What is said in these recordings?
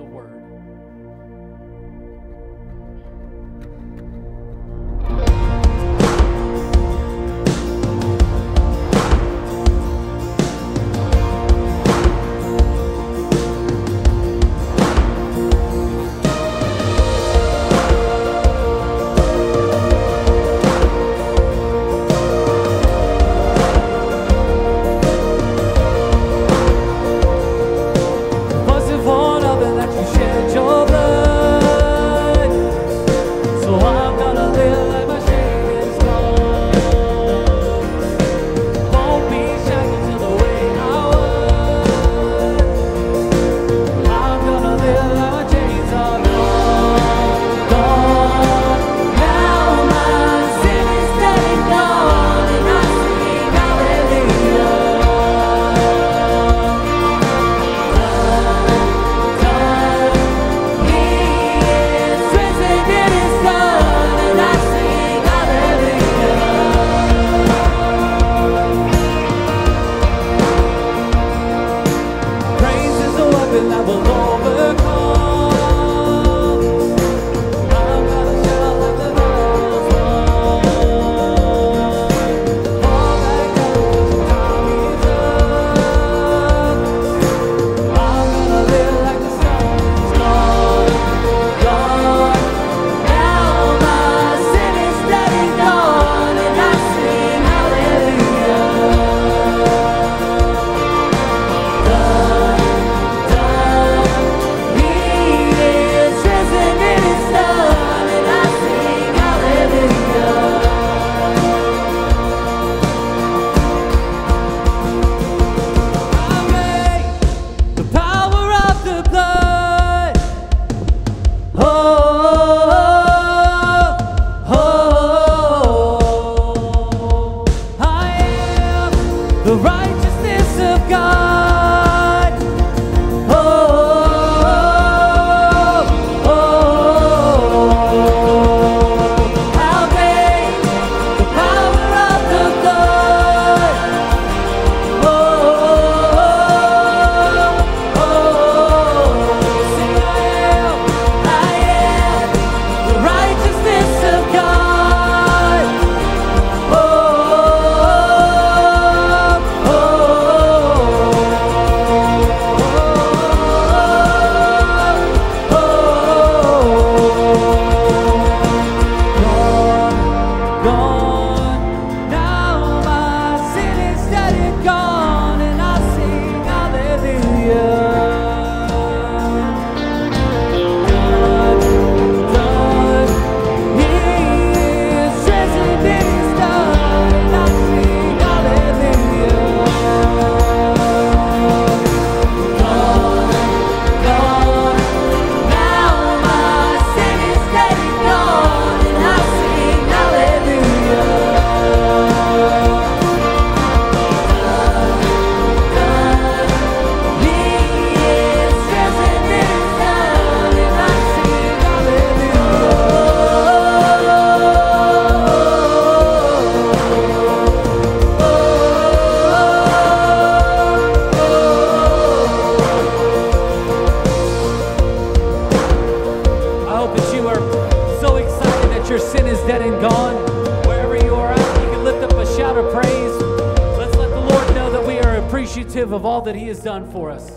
the word. Of all that he has done for us.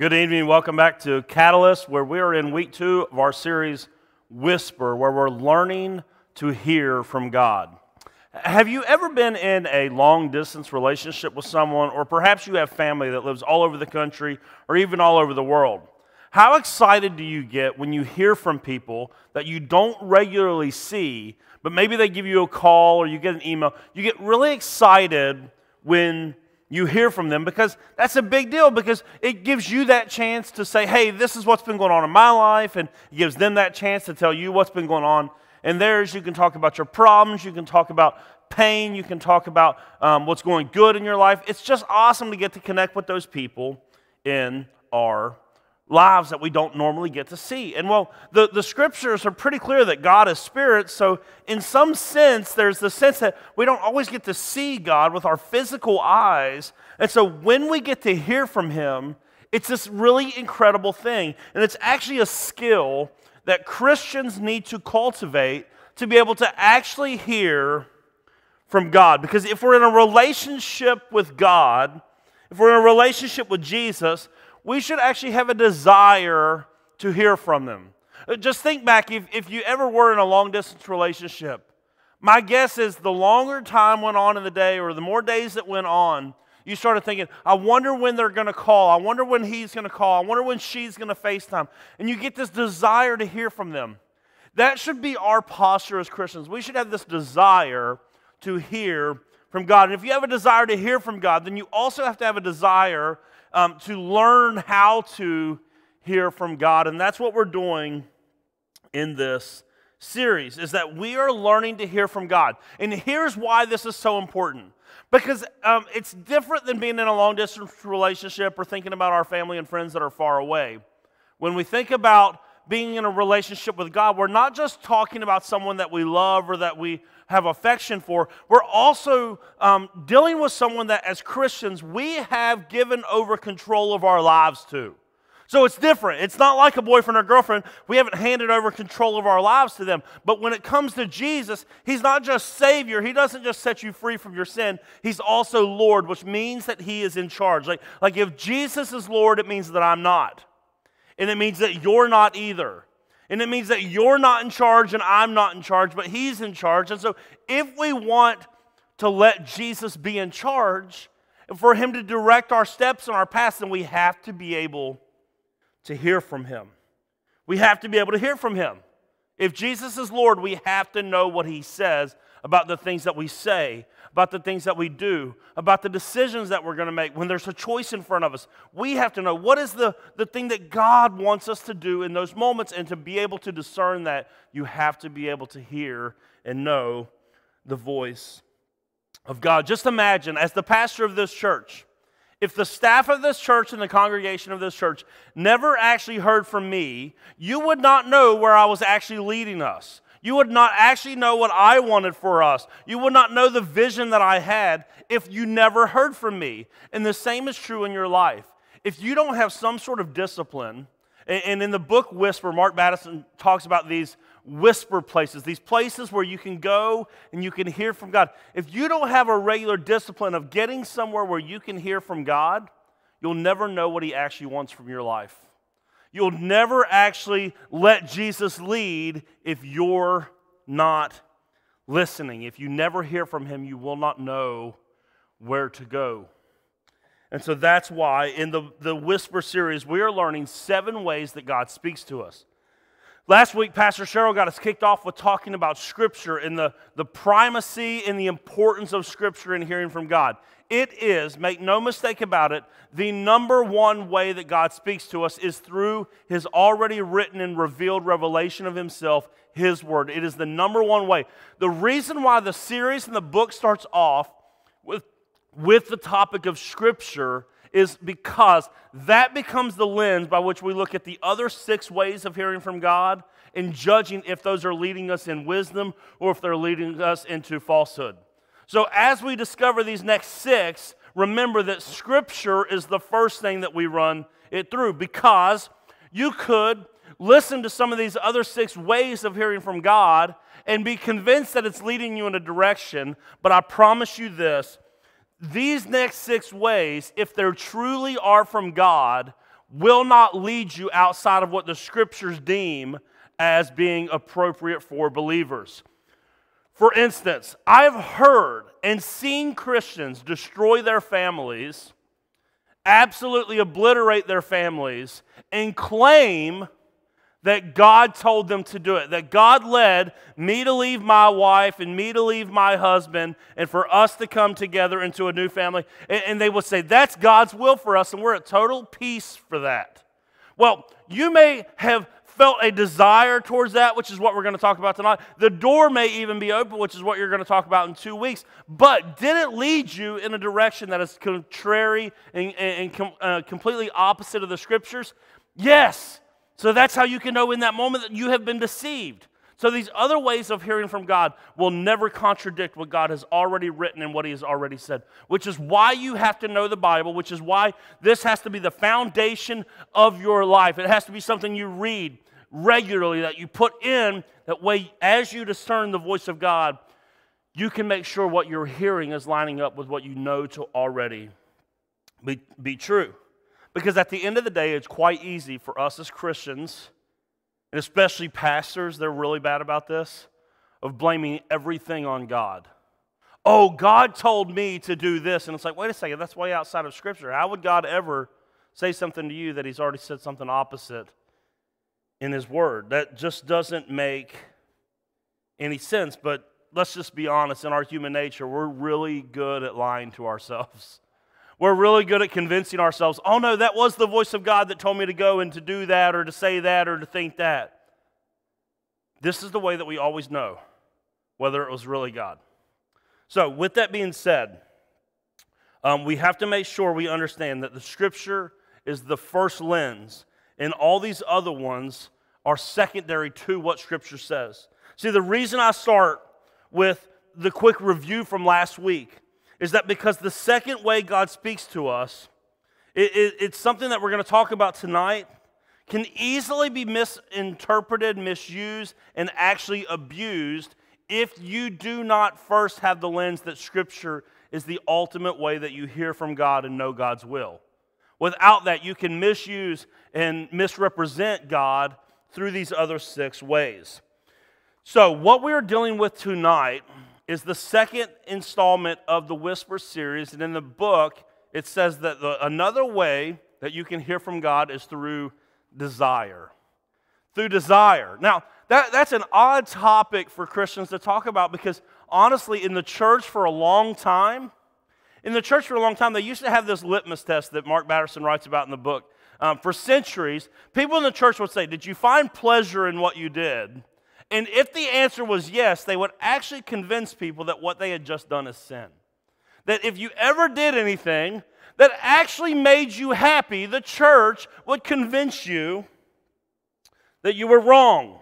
Good evening. Welcome back to Catalyst, where we are in week 2 of our series, Whisper, where we're learning to hear from God. Have you ever been in a long-distance relationship with someone, or perhaps you have family that lives all over the country or even all over the world? How excited do you get when you hear from people that you don't regularly see, but maybe they give you a call or you get an email? You get really excited when you hear from them, because that's a big deal, because it gives you that chance to say, hey, this is what's been going on in my life, and it gives them that chance to tell you what's been going on in theirs. You can talk about your problems, you can talk about pain, you can talk about what's going good in your life. It's just awesome to get to connect with those people in our lives that we don't normally get to see. And well, the scriptures are pretty clear that God is spirit, so in some sense, there's the sense that we don't always get to see God with our physical eyes, and so when we get to hear from Him, it's this really incredible thing, and it's actually a skill that Christians need to cultivate to be able to actually hear from God, because if we're in a relationship with God, if we're in a relationship with Jesus, we should actually have a desire to hear from them. Just think back, if you ever were in a long-distance relationship, my guess is the longer time went on in the day or the more days that went on, you started thinking, I wonder when they're going to call. I wonder when he's going to call. I wonder when she's going to FaceTime. And you get this desire to hear from them. That should be our posture as Christians. We should have this desire to hear from God. And if you have a desire to hear from God, then you also have to have a desire to learn how to hear from God. And that's what we're doing in this series, is that we are learning to hear from God. And here's why this is so important. Because it's different than being in a long-distance relationship or thinking about our family and friends that are far away. When we think about being in a relationship with God, we're not just talking about someone that we love or that we have affection for. We're also dealing with someone that, as Christians, we have given over control of our lives to. So it's different. It's not like a boyfriend or girlfriend. We haven't handed over control of our lives to them. But when it comes to Jesus, He's not just Savior. He doesn't just set you free from your sin. He's also Lord, which means that He is in charge. Like if Jesus is Lord, it means that I'm not. And it means that you're not either. And it means that you're not in charge and I'm not in charge, but He's in charge. And so if we want to let Jesus be in charge and for Him to direct our steps and our paths, then we have to be able to hear from Him. We have to be able to hear from Him. If Jesus is Lord, we have to know what He says about the things that we say, about the things that we do, about the decisions that we're going to make when there's a choice in front of us. We have to know what is the thing that God wants us to do in those moments, and to be able to discern that, you have to be able to hear and know the voice of God. Just imagine, as the pastor of this church, if the staff of this church and the congregation of this church never actually heard from me, you would not know where I was actually leading us. You would not actually know what I wanted for us. You would not know the vision that I had if you never heard from me. And the same is true in your life. If you don't have some sort of discipline, and in the book Whisper, Mark Batterson talks about these whisper places, these places where you can go and you can hear from God. If you don't have a regular discipline of getting somewhere where you can hear from God, you'll never know what He actually wants from your life. You'll never actually let Jesus lead if you're not listening. If you never hear from Him, you will not know where to go. And so that's why in the Whisper series, we are learning 7 ways that God speaks to us. Last week, Pastor Cheryl got us kicked off with talking about Scripture and the primacy and the importance of Scripture in hearing from God. It is, make no mistake about it, the #1 way that God speaks to us is through His already written and revealed revelation of Himself, His Word. It is the #1 way. The reason why the series and the book starts off with the topic of Scripture is because that becomes the lens by which we look at the other 6 ways of hearing from God and judging if those are leading us in wisdom or if they're leading us into falsehood. So as we discover these next 6, remember that Scripture is the first thing that we run it through, because you could listen to some of these other 6 ways of hearing from God and be convinced that it's leading you in a direction, but I promise you this, these next 6 ways, if they truly are from God, will not lead you outside of what the Scriptures deem as being appropriate for believers. For instance, I've heard and seen Christians destroy their families, absolutely obliterate their families, and claim that God told them to do it, that God led me to leave my wife and me to leave my husband and for us to come together into a new family. And they will say, that's God's will for us, and we're at total peace for that. Well, you may have felt a desire towards that, which is what we're going to talk about tonight. The door may even be open, which is what you're going to talk about in 2 weeks. But did it lead you in a direction that is contrary and completely opposite of the Scriptures? Yes. So that's how you can know in that moment that you have been deceived. So these other ways of hearing from God will never contradict what God has already written and what He has already said, which is why you have to know the Bible, which is why this has to be the foundation of your life. It has to be something you read regularly, that you put in, that way as you discern the voice of God, you can make sure what you're hearing is lining up with what you know to already be true. Because at the end of the day, it's quite easy for us as Christians, and especially pastors, they're really bad about this, of blaming everything on God. Oh, God told me to do this. And it's like, wait a second, that's way outside of Scripture. How would God ever say something to you that He's already said something opposite in His Word? That just doesn't make any sense. But let's just be honest, in our human nature, we're really good at lying to ourselves. We're really good at convincing ourselves, oh no, that was the voice of God that told me to go and to do that or to say that or to think that. This is the way that we always know whether it was really God. So with that being said, we have to make sure we understand that the Scripture is the first lens and all these other ones are secondary to what Scripture says. See, the reason I start with the quick review from last week is that because the second way God speaks to us, it's something that we're going to talk about tonight, can easily be misinterpreted, misused, and actually abused if you do not first have the lens that Scripture is the ultimate way that you hear from God and know God's will. Without that, you can misuse and misrepresent God through these other six ways. So what we're dealing with tonight is the second installment of the Whisper series. And in the book, it says that another way that you can hear from God is through desire. Through desire. Now, that's an odd topic for Christians to talk about because, honestly, in the church for a long time, they used to have this litmus test that Mark Batterson writes about in the book. For centuries, people in the church would say, did you find pleasure in what you did? And if the answer was yes, they would actually convince people that what they had just done is sin. That if you ever did anything that actually made you happy, the church would convince you that you were wrong,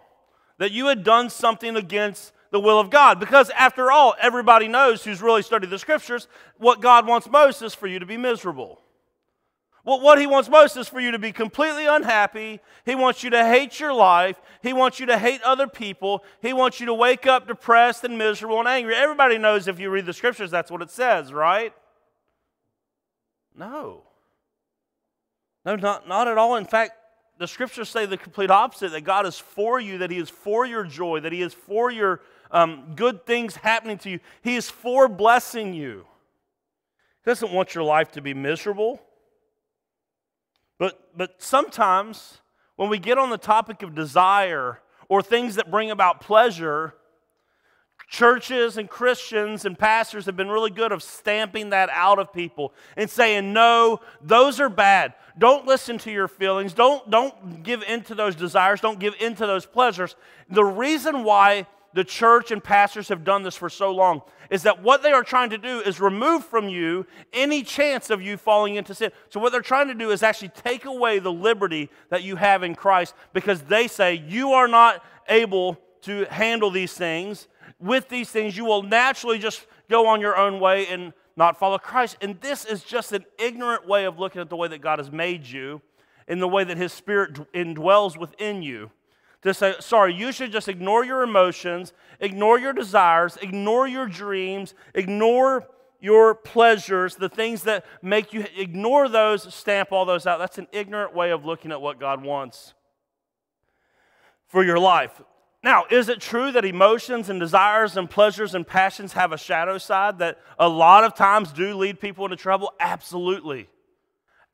that you had done something against the will of God. Because after all, everybody knows who's really studied the Scriptures, what God wants most is for you to be miserable. Well, what He wants most is for you to be completely unhappy. He wants you to hate your life. He wants you to hate other people. He wants you to wake up depressed and miserable and angry. Everybody knows if you read the Scriptures, that's what it says, right? No. No, not at all. In fact, the Scriptures say the complete opposite, that God is for you, that He is for your joy, that He is for your good things happening to you. He is for blessing you. He doesn't want your life to be miserable. But sometimes when we get on the topic of desire or things that bring about pleasure, churches and Christians and pastors have been really good at stamping that out of people and saying, no, those are bad. Don't listen to your feelings. Don't give in to those desires. Don't give in to those pleasures. The reason why the church and pastors have done this for so long is that what they are trying to do is remove from you any chance of you falling into sin. So what they're trying to do is actually take away the liberty that you have in Christ because they say you are not able to handle these things. With these things, you will naturally just go on your own way and not follow Christ. And this is just an ignorant way of looking at the way that God has made you and the way that His Spirit indwells within you. To say, sorry, you should just ignore your emotions, ignore your desires, ignore your dreams, ignore your pleasures, the things that make you, ignore those, stamp all those out. That's an ignorant way of looking at what God wants for your life. Now, is it true that emotions and desires and pleasures and passions have a shadow side that a lot of times do lead people into trouble? Absolutely.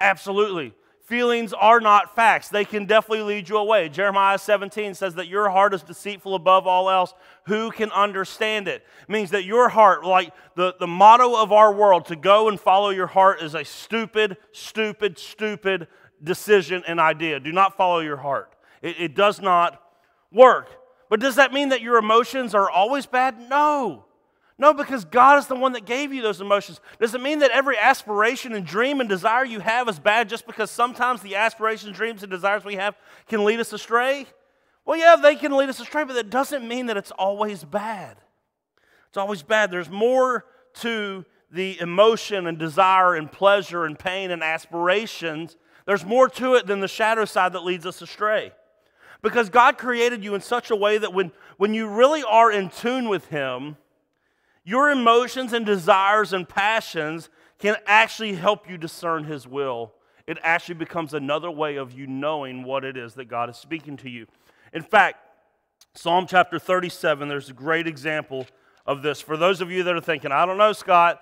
Absolutely. Feelings are not facts. They can definitely lead you away. Jeremiah 17 says that your heart is deceitful above all else. Who can understand it? It means that your heart, like the motto of our world, to go and follow your heart is a stupid, stupid, stupid decision and idea. Do not follow your heart. It does not work. But does that mean that your emotions are always bad? No. No, because God is the one that gave you those emotions. Does it mean that every aspiration and dream and desire you have is bad just because sometimes the aspirations, dreams, and desires we have can lead us astray? Well, yeah, they can lead us astray, but that doesn't mean that it's always bad. It's always bad. There's more to the emotion and desire and pleasure and pain and aspirations. There's more to it than the shadow side that leads us astray. Because God created you in such a way that when you really are in tune with Him, your emotions and desires and passions can actually help you discern His will. It actually becomes another way of you knowing what it is that God is speaking to you. In fact, Psalm chapter 37, there's a great example of this. For those of you that are thinking, I don't know, Scott,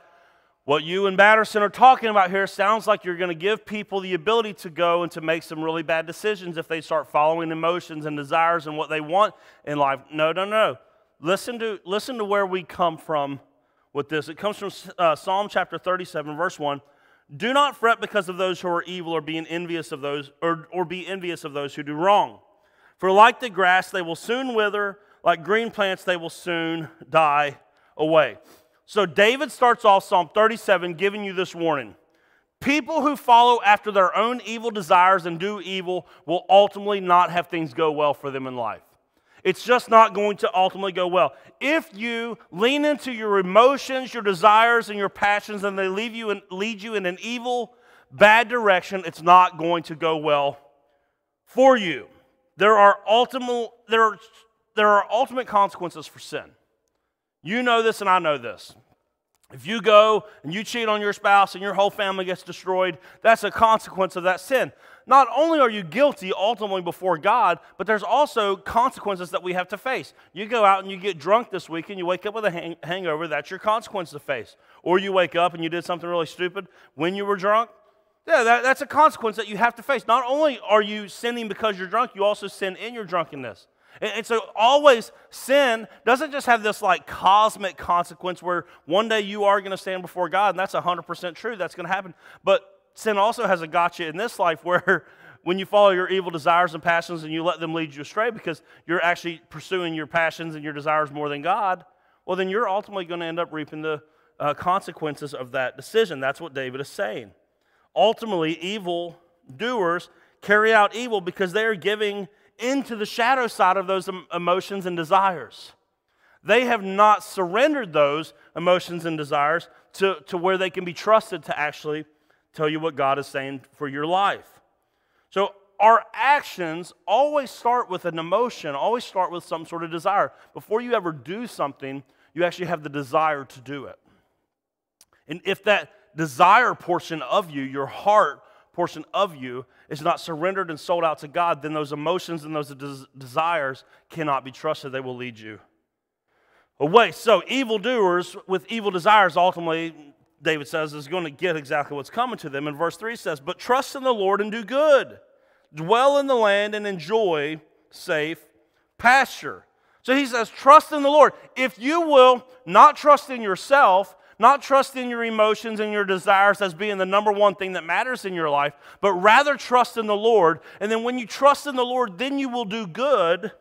what you and Batterson are talking about here sounds like you're going to give people the ability to go and to make some really bad decisions if they start following emotions and desires and what they want in life. No. Listen to where we come from with this. It comes from Psalm chapter 37, verse 1. Do not fret because of those who are evil, or be envious of those who do wrong. For like the grass, they will soon wither. Like green plants, they will soon die away. So David starts off Psalm 37 giving you this warning. People who follow after their own evil desires and do evil will ultimately not have things go well for them in life. It's just not going to ultimately go well. If you lean into your emotions, your desires, and your passions, and they lead you in an evil, bad direction, it's not going to go well for you. There are ultimate consequences for sin. You know this, and I know this. If you go and you cheat on your spouse and your whole family gets destroyed, that's a consequence of that sin. Not only are you guilty ultimately before God, but there's also consequences that we have to face. You go out and you get drunk this week and you wake up with a hangover, that's your consequence to face. Or you wake up and you did something really stupid when you were drunk. Yeah, that's a consequence that you have to face. Not only are you sinning because you're drunk, you also sin in your drunkenness. And so always, sin doesn't just have this like cosmic consequence where one day you are going to stand before God, and that's 100% true, that's going to happen. But sin also has a gotcha in this life where when you follow your evil desires and passions and you let them lead you astray because you're actually pursuing your passions and your desires more than God, well, then you're ultimately going to end up reaping the consequences of that decision. That's what David is saying. Ultimately, evil doers carry out evil because they are giving into the shadow side of those emotions and desires. They have not surrendered those emotions and desires to where they can be trusted to actually tell you what God is saying for your life. So our actions always start with an emotion, always start with some sort of desire. Before you ever do something, you actually have the desire to do it. And if that desire portion of you, your heart portion of you, is not surrendered and sold out to God, then those emotions and those desires cannot be trusted. They will lead you away. So evildoers with evil desires ultimately, David says, is going to get exactly what's coming to them. And verse 3 says, but trust in the Lord and do good. Dwell in the land and enjoy safe pasture. So he says, trust in the Lord. If you will not trust in yourself, not trust in your emotions and your desires as being the number one thing that matters in your life, but rather trust in the Lord. And then when you trust in the Lord, then you will do good.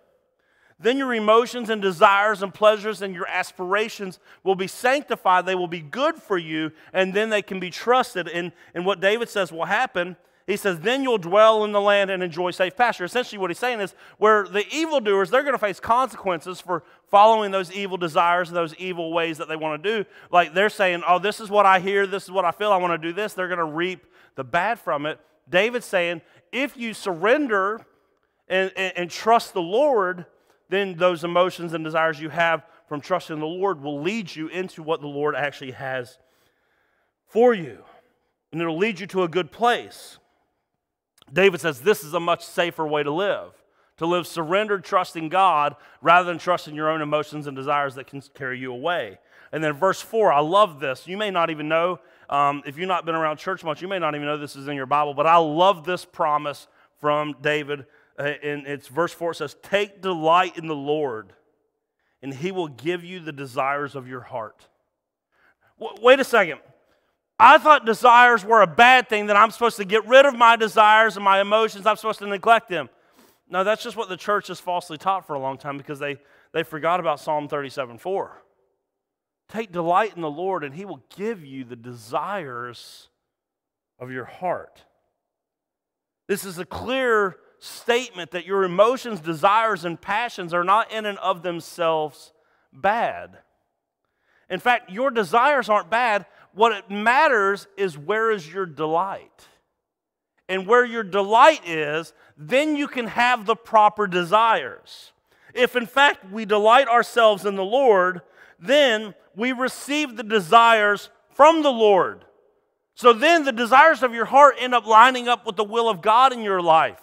Then your emotions and desires and pleasures and your aspirations will be sanctified. They will be good for you, and then they can be trusted. And what David says will happen, he says, then you'll dwell in the land and enjoy safe pasture. Essentially what he's saying is where the evildoers, they're going to face consequences for following those evil desires and those evil ways that they want to do. Like they're saying, oh, this is what I hear, this is what I feel, I want to do this. They're going to reap the bad from it. David's saying, if you surrender and trust the Lord, then those emotions and desires you have from trusting the Lord will lead you into what the Lord actually has for you. And it'll lead you to a good place. David says this is a much safer way to live, to live surrendered, trusting God rather than trusting your own emotions and desires that can carry you away. And then verse 4, I love this. You may not even know, if you've not been around church much, you may not even know this is in your Bible, but I love this promise from David. And it's verse 4, it says, "Take delight in the Lord, and he will give you the desires of your heart." Wait a second. I thought desires were a bad thing, that I'm supposed to get rid of my desires and my emotions. I'm supposed to neglect them. No, that's just what the church has falsely taught for a long time because they forgot about Psalm 37:4. Take delight in the Lord, and he will give you the desires of your heart. This is a clear statement that your emotions, desires, and passions are not in and of themselves bad. In fact, your desires aren't bad. What it matters is where is your delight. And where your delight is, then you can have the proper desires. If, in fact, we delight ourselves in the Lord, then we receive the desires from the Lord. So then the desires of your heart end up lining up with the will of God in your life.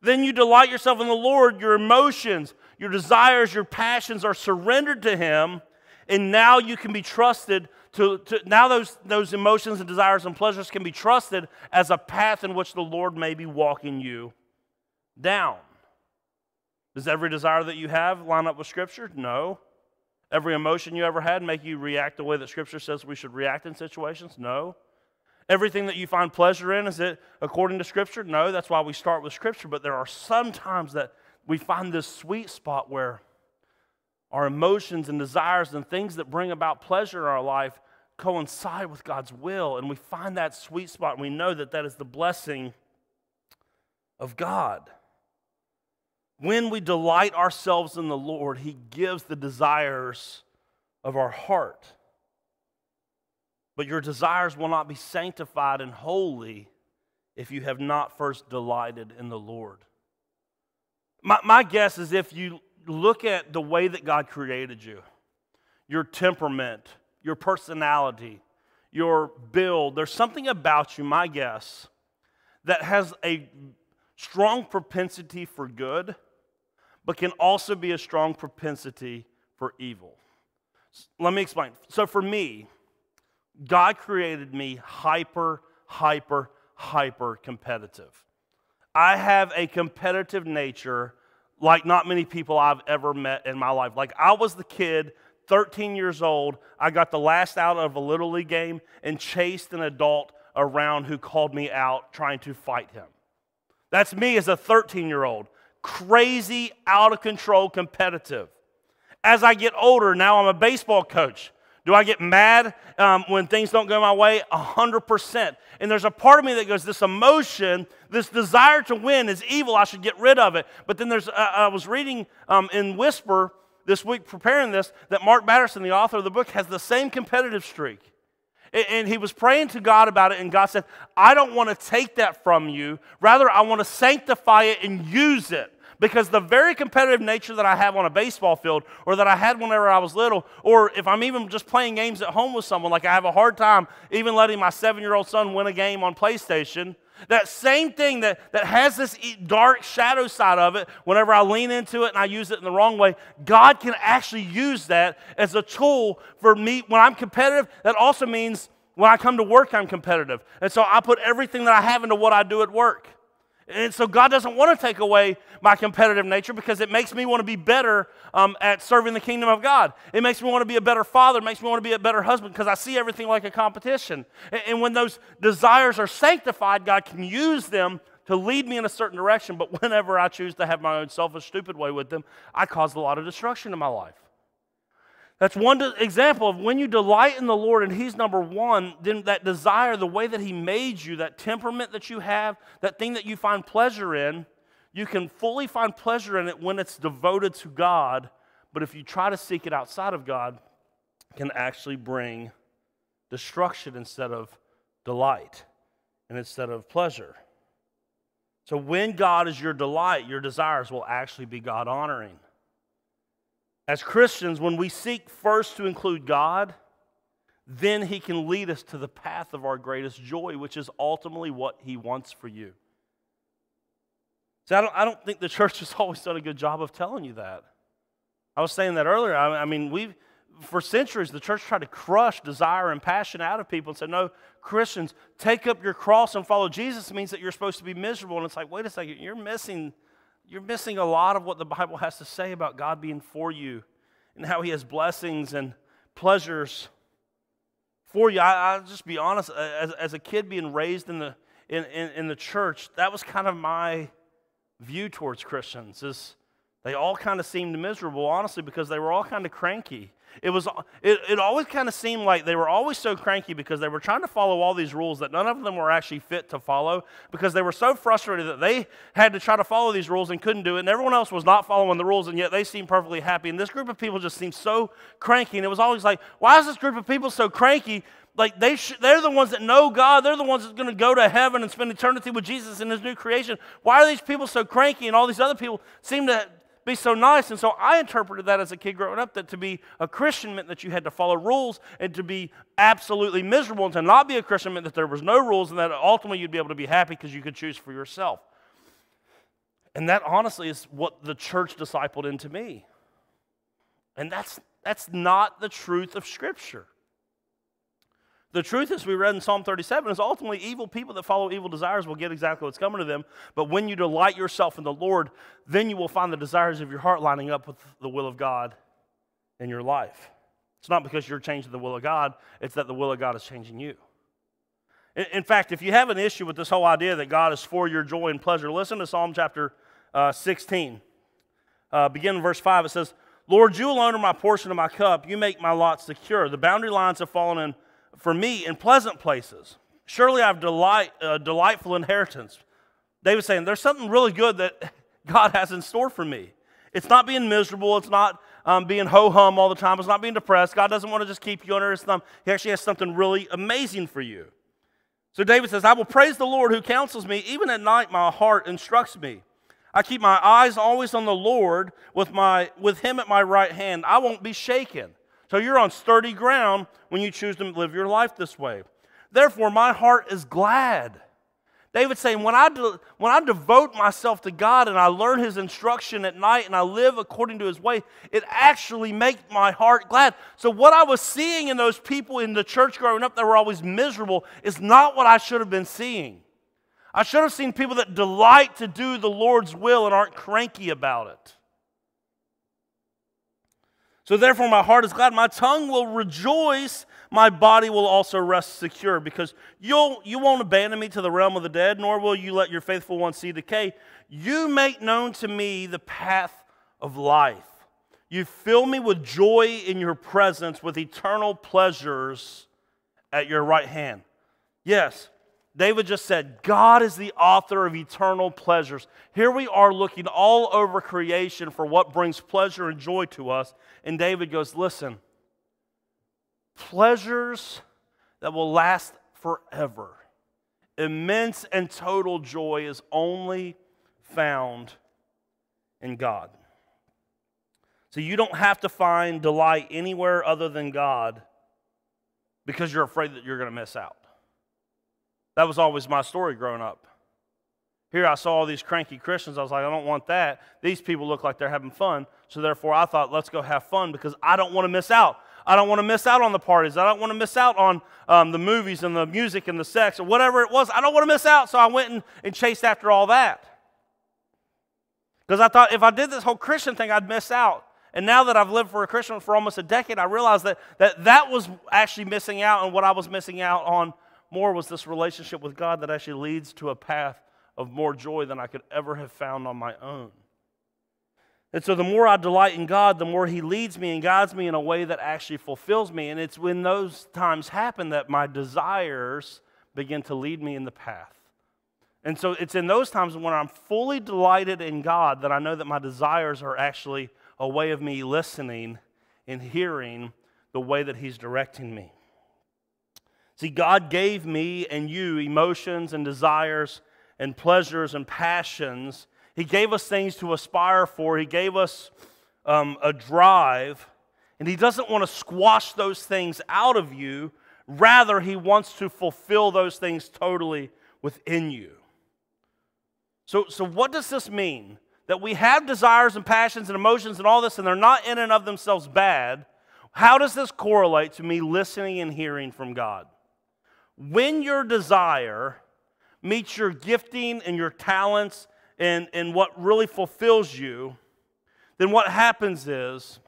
Then you delight yourself in the Lord, your emotions, your desires, your passions are surrendered to Him, and now you can be trusted now those emotions and desires and pleasures can be trusted as a path in which the Lord may be walking you down. Does every desire that you have line up with Scripture? No. Every emotion you ever had make you react the way that Scripture says we should react in situations? No. Everything that you find pleasure in, is it according to Scripture? No, that's why we start with Scripture, but there are some times that we find this sweet spot where our emotions and desires and things that bring about pleasure in our life coincide with God's will, and we find that sweet spot, and we know that that is the blessing of God. When we delight ourselves in the Lord, He gives the desires of our heart. But your desires will not be sanctified and holy if you have not first delighted in the Lord. My guess is if you look at the way that God created you, your temperament, your personality, your build, there's something about you, my guess, that has a strong propensity for good, but can also be a strong propensity for evil. Let me explain. So for me, God created me hyper competitive. I have a competitive nature like not many people I've ever met in my life. Like I was the kid, 13 years old, I got the last out of a Little League game and chased an adult around who called me out trying to fight him. That's me as a 13-year-old, crazy, out of control, competitive. As I get older, now I'm a baseball coach. Do I get mad when things don't go my way? 100%. And there's a part of me that goes, this emotion, this desire to win is evil. I should get rid of it. But then there's, I was reading in Whisper this week, preparing this, that Mark Batterson, the author of the book, has the same competitive streak. And he was praying to God about it, and God said, I don't want to take that from you. Rather, I want to sanctify it and use it. Because the very competitive nature that I have on a baseball field, or that I had whenever I was little, or if I'm even just playing games at home with someone, like I have a hard time even letting my 7-year-old son win a game on PlayStation, that same thing that has this dark shadow side of it, whenever I lean into it and I use it in the wrong way, God can actually use that as a tool for me. When I'm competitive, that also means when I come to work, I'm competitive. And so I put everything that I have into what I do at work. And so God doesn't want to take away my competitive nature because it makes me want to be better at serving the kingdom of God. It makes me want to be a better father. It makes me want to be a better husband because I see everything like a competition. And when those desires are sanctified, God can use them to lead me in a certain direction. But whenever I choose to have my own selfish, stupid way with them, I cause a lot of destruction in my life. That's one example of when you delight in the Lord and He's number one, then that desire, the way that He made you, that temperament that you have, that thing that you find pleasure in, you can fully find pleasure in it when it's devoted to God. But if you try to seek it outside of God, it can actually bring destruction instead of delight and instead of pleasure. So when God is your delight, your desires will actually be God-honoring. As Christians, when we seek first to include God, then He can lead us to the path of our greatest joy, which is ultimately what He wants for you. See, I don't think the church has always done a good job of telling you that. I was saying that earlier. I mean, for centuries, the church tried to crush desire and passion out of people and said, no, Christians, take up your cross and follow Jesus. It means that you're supposed to be miserable. And it's like, wait a second, you're missing a lot of what the Bible has to say about God being for you and how he has blessings and pleasures for you. I'll just be honest, as a kid being raised in the church, that was kind of my view towards Christians, is they all kind of seemed miserable, honestly, because they were all kind of cranky. It always kind of seemed like they were always so cranky because they were trying to follow all these rules that none of them were actually fit to follow, because they were so frustrated that they had to try to follow these rules and couldn't do it, and everyone else was not following the rules, and yet they seemed perfectly happy. And this group of people just seemed so cranky, and it was always like, why is this group of people so cranky? Like, they're the ones that know God. They're the ones that's going to go to heaven and spend eternity with Jesus in his new creation. Why are these people so cranky and all these other people seem to be so nice? And so I interpreted that as a kid growing up, that to be a Christian meant that you had to follow rules, and to be absolutely miserable and to not be a Christian meant that there was no rules, and that ultimately you'd be able to be happy because you could choose for yourself. And that honestly is what the church discipled into me. And that's not the truth of Scripture. The truth is, we read in Psalm 37, is ultimately evil people that follow evil desires will get exactly what's coming to them. But when you delight yourself in the Lord, then you will find the desires of your heart lining up with the will of God in your life. It's not because you're changing the will of God, it's that the will of God is changing you. In fact, if you have an issue with this whole idea that God is for your joy and pleasure, listen to Psalm chapter 16. Begin in verse 5, it says, Lord, you alone are my portion and my cup. You make my lot secure. The boundary lines have fallen in for me in pleasant places. Surely I have delightful inheritance. David's saying there's something really good that God has in store for me. It's not being miserable. It's not being ho-hum all the time. It's not being depressed. God doesn't want to just keep you under his thumb. He actually has something really amazing for you. So David says, I will praise the Lord who counsels me. Even at night my heart instructs me. I keep my eyes always on the Lord, with him at my right hand. I won't be shaken. So you're on sturdy ground when you choose to live your life this way. Therefore, my heart is glad. David's saying, when I devote myself to God and I learn his instruction at night and I live according to his way, it actually makes my heart glad. So what I was seeing in those people in the church growing up that were always miserable is not what I should have been seeing. I should have seen people that delight to do the Lord's will and aren't cranky about it. So therefore my heart is glad, my tongue will rejoice, my body will also rest secure, because you won't abandon me to the realm of the dead, nor will you let your faithful one see decay. You make known to me the path of life. You fill me with joy in your presence, with eternal pleasures at your right hand. Yes, David just said, God is the author of eternal pleasures. Here we are looking all over creation for what brings pleasure and joy to us. And David goes, listen, pleasures that will last forever, immense and total joy is only found in God. So you don't have to find delight anywhere other than God because you're afraid that you're going to miss out. That was always my story growing up. Here I saw all these cranky Christians. I was like, I don't want that. These people look like they're having fun. So therefore I thought, let's go have fun because I don't want to miss out. I don't want to miss out on the parties. I don't want to miss out on the movies and the music and the sex or whatever it was. I don't want to miss out. So I went and chased after all that. Because I thought if I did this whole Christian thing, I'd miss out. And now that I've lived for a Christian for almost a decade, I realized that was actually missing out on what I was missing out on. More was this relationship with God that actually leads to a path of more joy than I could ever have found on my own. And so the more I delight in God, the more he leads me and guides me in a way that actually fulfills me. And it's when those times happen that my desires begin to lead me in the path. And so it's in those times when I'm fully delighted in God that I know that my desires are actually a way of me listening and hearing the way that he's directing me. See, God gave me and you emotions and desires and pleasures and passions. He gave us things to aspire for. He gave us a drive. And he doesn't want to squash those things out of you. Rather, he wants to fulfill those things totally within you. So what does this mean? That we have desires and passions and emotions and all this, and they're not in and of themselves bad. How does this correlate to me listening and hearing from God? When your desire meets your gifting and your talents and what really fulfills you, then what happens is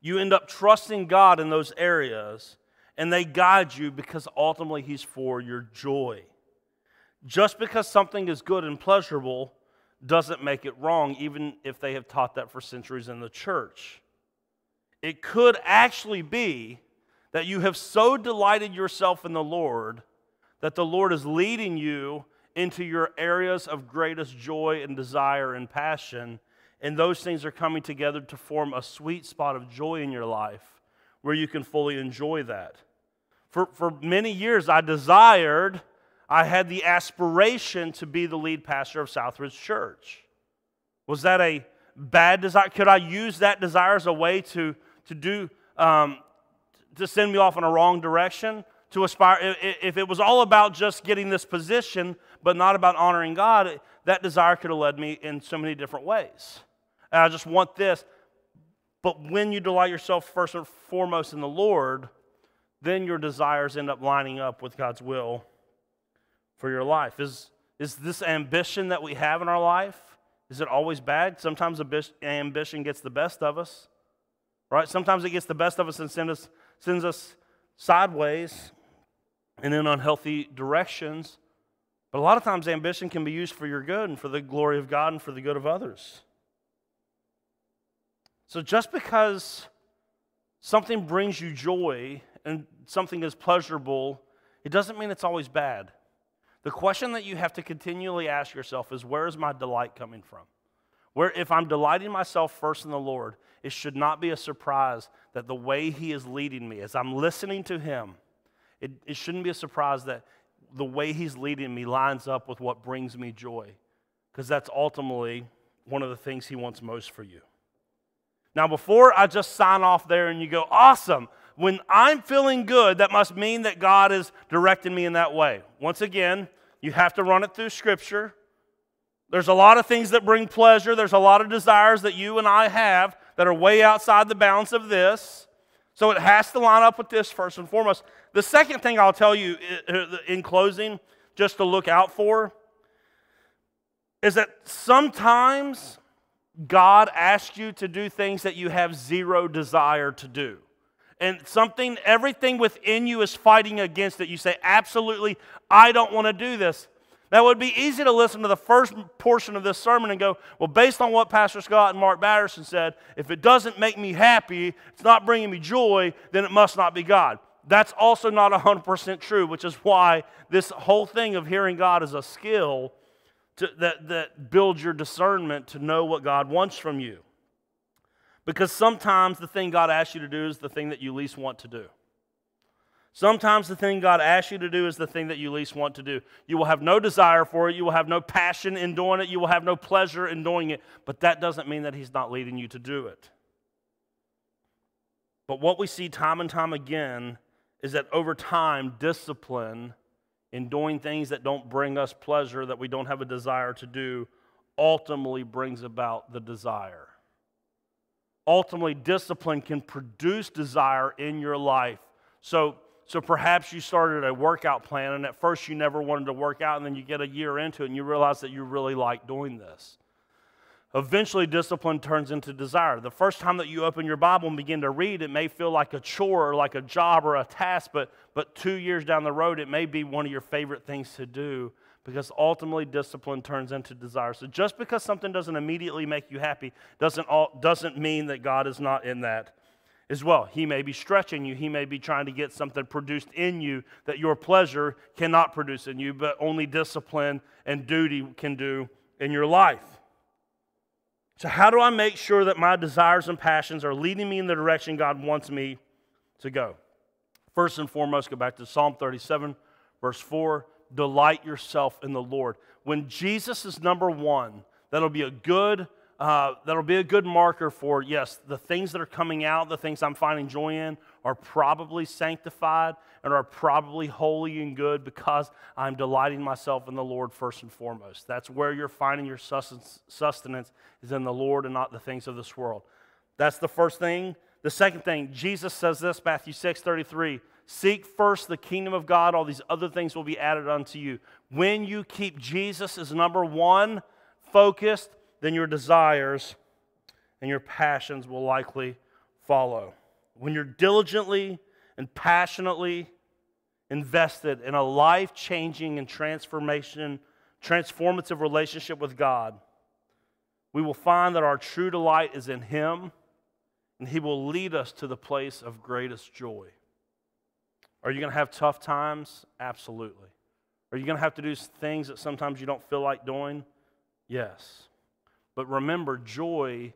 you end up trusting God in those areas, and they guide you because ultimately He's for your joy. Just because something is good and pleasurable doesn't make it wrong, even if they have taught that for centuries in the church. It could actually be that you have so delighted yourself in the Lord that the Lord is leading you into your areas of greatest joy and desire and passion, and those things are coming together to form a sweet spot of joy in your life where you can fully enjoy that. For many years, I had the aspiration to be the lead pastor of Southridge Church. Was that a bad desire? Could I use that desire as a way to send me off in a wrong direction? To aspire, if it was all about just getting this position, but not about honoring God, that desire could have led me in so many different ways. And I just want this. But when you delight yourself first and foremost in the Lord, then your desires end up lining up with God's will for your life. Is this ambition that we have in our life, is it always bad? Sometimes ambition gets the best of us, right? Sometimes it gets the best of us and sends us sideways and in unhealthy directions. But a lot of times ambition can be used for your good and for the glory of God and for the good of others. So just because something brings you joy and something is pleasurable, it doesn't mean it's always bad. The question that you have to continually ask yourself is, where is my delight coming from? Where, if I'm delighting myself first in the Lord, it should not be a surprise that the way He is leading me, as I'm listening to Him, it shouldn't be a surprise that the way He's leading me lines up with what brings me joy, because that's ultimately one of the things He wants most for you. Now, before I just sign off there and you go, awesome, when I'm feeling good, that must mean that God is directing me in that way. Once again, you have to run it through Scripture. There's a lot of things that bring pleasure. There's a lot of desires that you and I have that are way outside the bounds of this. So it has to line up with this first and foremost. The second thing I'll tell you in closing, just to look out for, is that sometimes God asks you to do things that you have zero desire to do. And everything within you is fighting against it. You say, absolutely, I don't want to do this. Now, it would be easy to listen to the first portion of this sermon and go, well, based on what Pastor Scott and Mark Batterson said, if it doesn't make me happy, it's not bringing me joy, then it must not be God. That's also not 100% true, which is why this whole thing of hearing God is a skill that builds your discernment to know what God wants from you. Because sometimes the thing God asks you to do is the thing that you least want to do. Sometimes the thing God asks you to do is the thing that you least want to do. You will have no desire for it. You will have no passion in doing it. You will have no pleasure in doing it. But that doesn't mean that He's not leading you to do it. But what we see time and time again is that over time, discipline in doing things that don't bring us pleasure, that we don't have a desire to do, ultimately brings about the desire. Ultimately, discipline can produce desire in your life. So perhaps you started a workout plan, and at first you never wanted to work out, and then you get a year into it, and you realize that you really like doing this. Eventually, discipline turns into desire. The first time that you open your Bible and begin to read, it may feel like a chore or like a job or a task, but 2 years down the road, it may be one of your favorite things to do, because ultimately discipline turns into desire. So just because something doesn't immediately make you happy doesn't mean that God is not in that as well. He may be stretching you. He may be trying to get something produced in you that your pleasure cannot produce in you, but only discipline and duty can do in your life. So how do I make sure that my desires and passions are leading me in the direction God wants me to go? First and foremost, go back to Psalm 37, verse 4. Delight yourself in the Lord. When Jesus is number one, that'll be a good That'll be a good marker for, yes, the things that are coming out, the things I'm finding joy in, are probably sanctified and are probably holy and good because I'm delighting myself in the Lord first and foremost. That's where you're finding your sustenance is in the Lord and not the things of this world. That's the first thing. The second thing, Jesus says this, Matthew 6:33, seek first the kingdom of God, all these other things will be added unto you. When you keep Jesus as number one focused, then your desires and your passions will likely follow. When you're diligently and passionately invested in a life-changing and transformative relationship with God, we will find that our true delight is in Him, and He will lead us to the place of greatest joy. Are you going to have tough times? Absolutely. Are you going to have to do things that sometimes you don't feel like doing? Yes. But remember, joy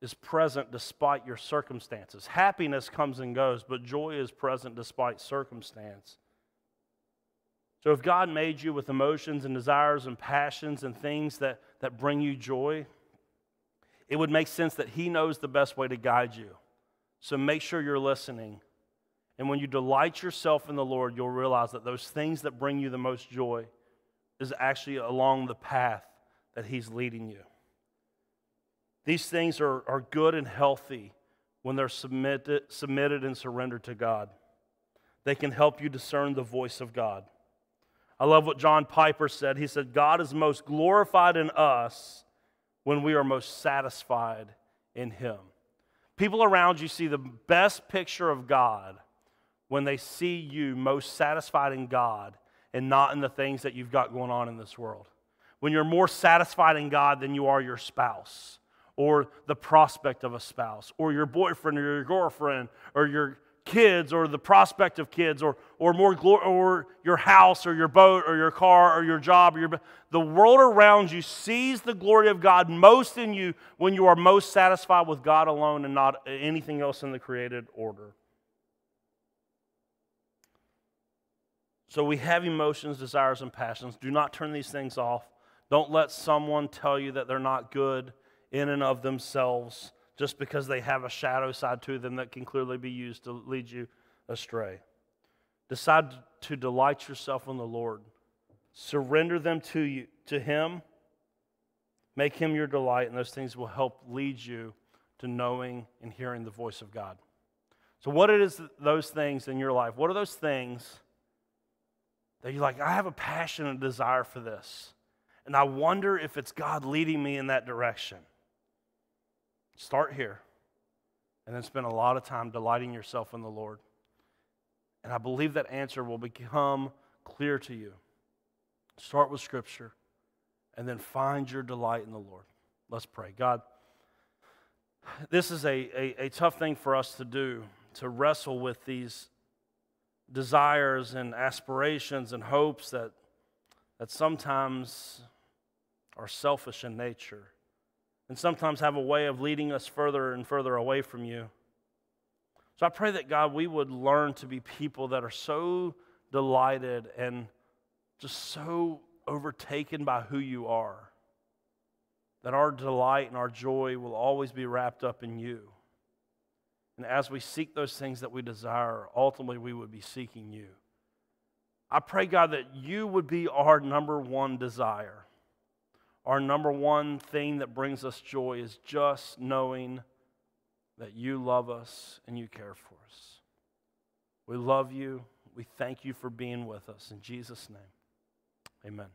is present despite your circumstances. Happiness comes and goes, but joy is present despite circumstance. So if God made you with emotions and desires and passions and things that bring you joy, it would make sense that He knows the best way to guide you. So make sure you're listening. And when you delight yourself in the Lord, you'll realize that those things that bring you the most joy is actually along the path that He's leading you. These things are good and healthy when they're submitted and surrendered to God. They can help you discern the voice of God. I love what John Piper said. He said, God is most glorified in us when we are most satisfied in Him. People around you see the best picture of God when they see you most satisfied in God and not in the things that you've got going on in this world. When you're more satisfied in God than you are your spouse, or the prospect of a spouse, or your boyfriend, or your girlfriend, or your kids, or the prospect of kids, or your house, or your boat, or your car, or your job, the world around you sees the glory of God most in you when you are most satisfied with God alone and not anything else in the created order. So we have emotions, desires, and passions. Do not turn these things off. Don't let someone tell you that they're not good in and of themselves just because they have a shadow side to them that can clearly be used to lead you astray. Decide to delight yourself in the Lord. Surrender them to Him. Make Him your delight, and those things will help lead you to knowing and hearing the voice of God. So what is those things in your life? What are those things that you're like, I have a passion and desire for this? And I wonder if it's God leading me in that direction. Start here. And then spend a lot of time delighting yourself in the Lord. And I believe that answer will become clear to you. Start with Scripture. And then find your delight in the Lord. Let's pray. God, this is a tough thing for us to do, to wrestle with these desires and aspirations and hopes that sometimes are selfish in nature and sometimes have a way of leading us further and further away from You. So I pray that, God, we would learn to be people that are so delighted and just so overtaken by who You are, that our delight and our joy will always be wrapped up in You. And as we seek those things that we desire, ultimately we would be seeking You. I pray, God, that You would be our number one desire. Our number one thing that brings us joy is just knowing that You love us and You care for us. We love You. We thank You for being with us. In Jesus' name, amen.